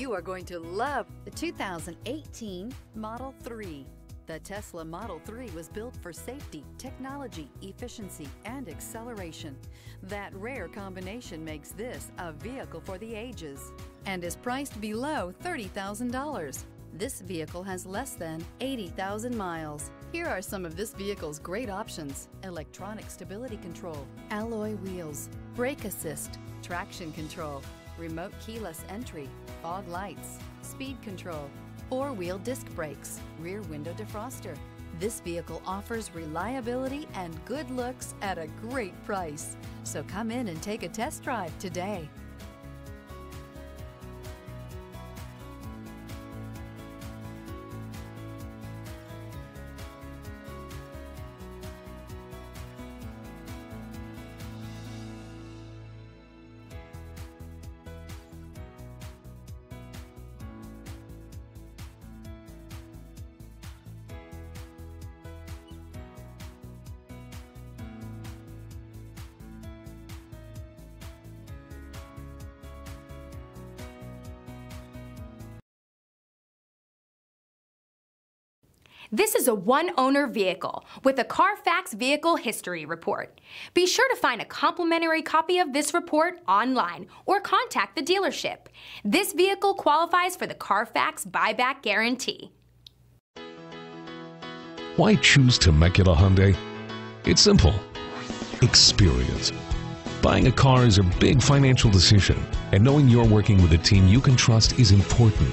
You are going to love the 2018 Model 3. The Tesla Model 3 was built for safety, technology, efficiency, and acceleration. That rare combination makes this a vehicle for the ages and is priced below $30,000. This vehicle has less than 80,000 miles. Here are some of this vehicle's great options: electronic stability control, alloy wheels, brake assist, traction control, remote keyless entry, fog lights, speed control, four-wheel disc brakes, rear window defroster. This vehicle offers reliability and good looks at a great price. So come in and take a test drive today. This is a one-owner vehicle with a Carfax Vehicle History Report. Be sure to find a complimentary copy of this report online or contact the dealership. This vehicle qualifies for the Carfax Buyback Guarantee. Why choose Temecula Hyundai? It's simple. Experience. Buying a car is a big financial decision, and knowing you're working with a team you can trust is important.